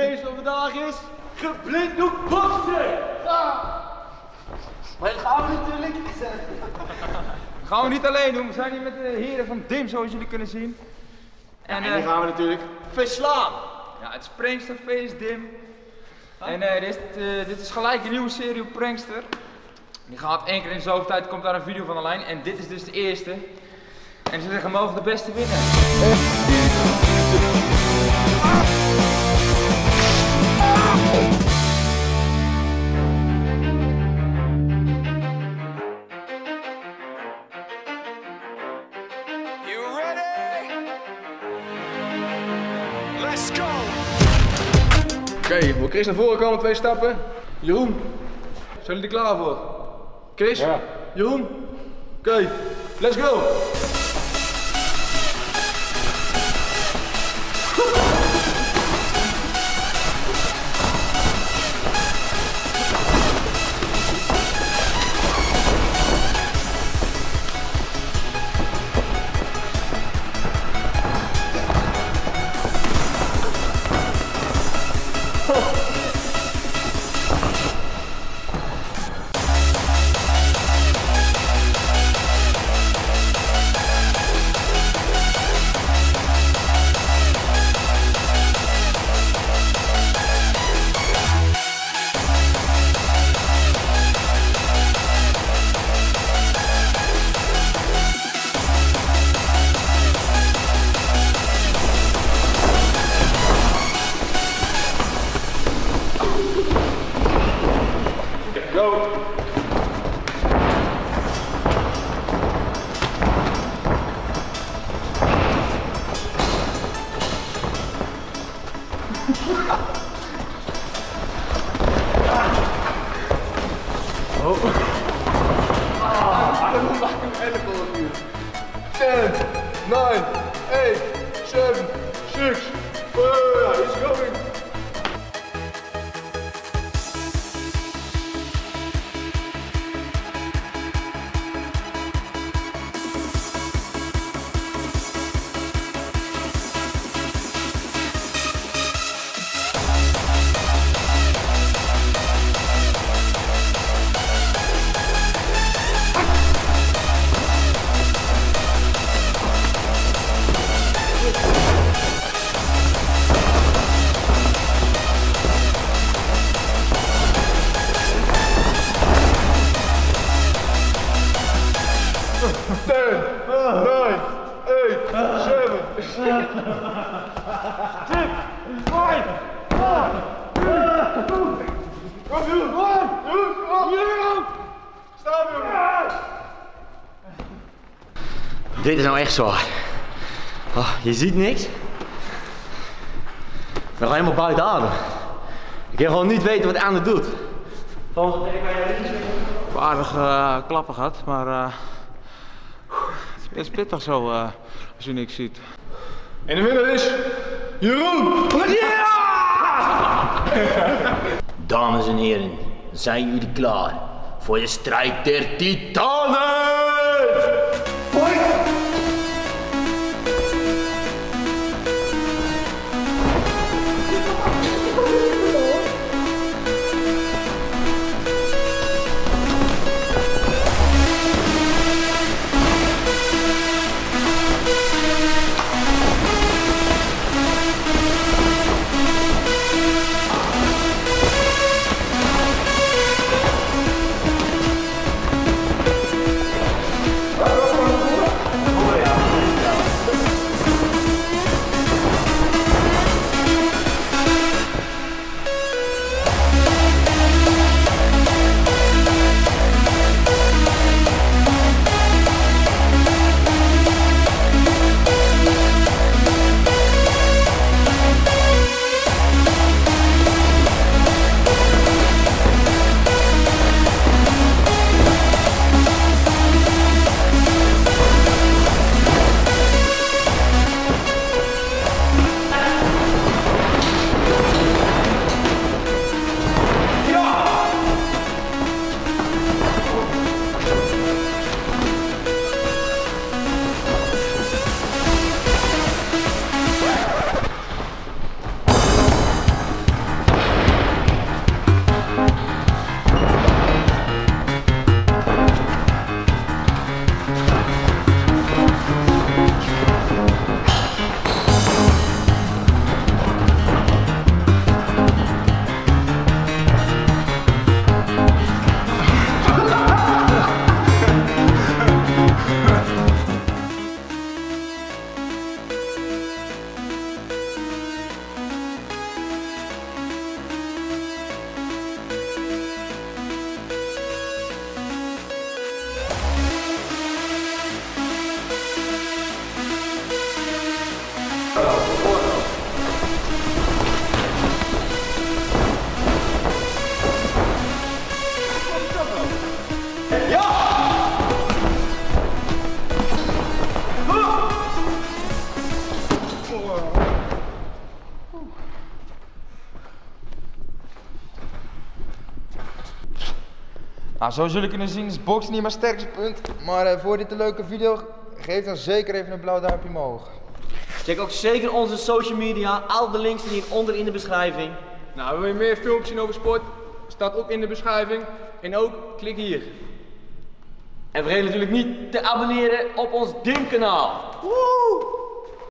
James van vandaag is geblinddoekt Prankster! Ah. Maar dat gaan we natuurlijk niet zeggen. Dat gaan we niet alleen doen, we zijn hier met de heren van DIM zoals jullie kunnen zien. En die gaan we natuurlijk verslaan. Ja, het is Pranksterfeest DIM. Ah. En dit is gelijk een nieuwe serie op Prankster. Die gaat 1 keer in zoveel tijd, komt daar een video van online. En dit is dus de eerste. En ze zeggen, mogen de beste winnen. You ready? Let's go! Oké, wil Chris naar voren komen, 2 stappen. Jeroen, zijn jullie er klaar voor? Chris? Ja. Jeroen? Oké, let's go! Dit is nou echt zwaar. Oh, je ziet niks. Ik ben helemaal buiten adem. Ik kan gewoon niet weten wat aan het doet. Gewoon aardig klappen gehad, maar het is best pittig zo als je niks ziet. En de winnaar is Jeroen! Yeah! Dames en heren, zijn jullie klaar voor de strijd der titanen? Nou, zoals jullie kunnen zien is boksen niet mijn sterkste punt. Maar voor dit een leuke video, geef dan zeker even een blauw duimpje omhoog. Check ook zeker onze social media. Al de links staan hieronder in de beschrijving. Nou, wil je meer filmpjes zien over sport? Staat ook in de beschrijving. En ook klik hier. En vergeet natuurlijk niet te abonneren op ons DIM-kanaal. Woe!